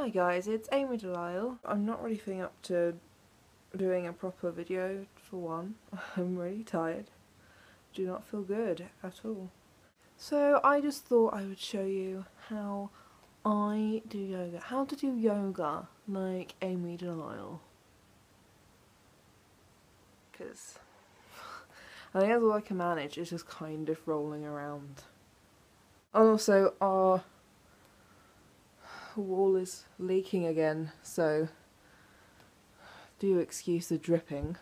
Hi guys, it's Amie Delisle. I'm not really feeling up to doing a proper video for one. I'm really tired. Do not feel good at all. So I just thought I would show you how I do yoga. How to do yoga like Amie Delisle. Because I think that's all I can manage is just kind of rolling around. And also our wall is leaking again, so do excuse the dripping.